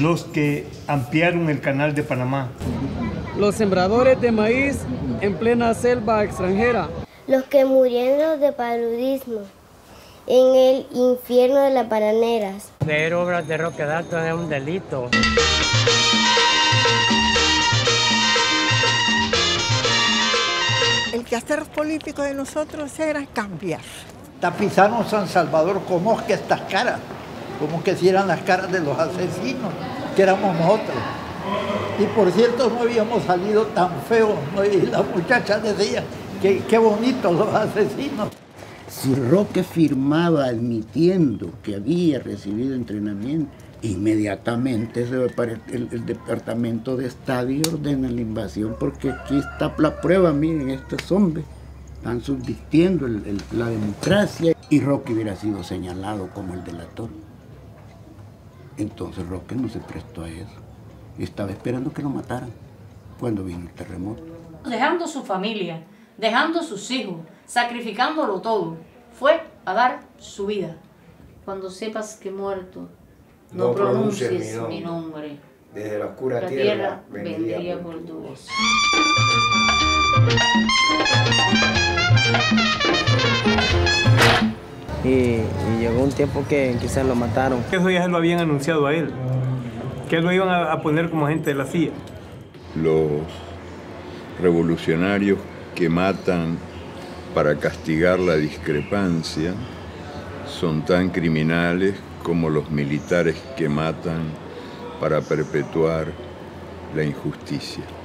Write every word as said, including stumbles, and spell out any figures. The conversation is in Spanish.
los que ampliaron el canal de Panamá. Los sembradores de maíz en plena selva extranjera. Los que murieron de paludismo en el infierno de las bananeras. Ver obras de Roque Dalton es un delito. El quehacer político de nosotros era cambiar. Tapizaron San Salvador como que estas caras, como que si eran las caras de los asesinos, que éramos nosotros. Y por cierto, no habíamos salido tan feos, ¿no? Y la muchacha decía, qué, qué bonitos los asesinos. Si Roque firmaba admitiendo que había recibido entrenamiento, inmediatamente el, el Departamento de Estado ordena la invasión, porque aquí está la prueba, miren, estos hombres están subvirtiendo el, el, la democracia. Y Roque hubiera sido señalado como el delator. Entonces Roque no se prestó a eso. Estaba esperando que lo mataran cuando vino el terremoto. Dejando su familia, dejando sus hijos, sacrificándolo todo, fue a dar su vida. Cuando sepas que muerto, no, no pronuncies, pronuncies mi, nombre. mi nombre. Desde la oscura la tierra, tierra vendría por tu voz. Y, y llegó un tiempo que quizás lo mataron. Eso ya se lo habían anunciado a él, que lo iban a poner como agente de la C I A. Los revolucionarios que matan para castigar la discrepancia son tan criminales como los militares que matan para perpetuar la injusticia.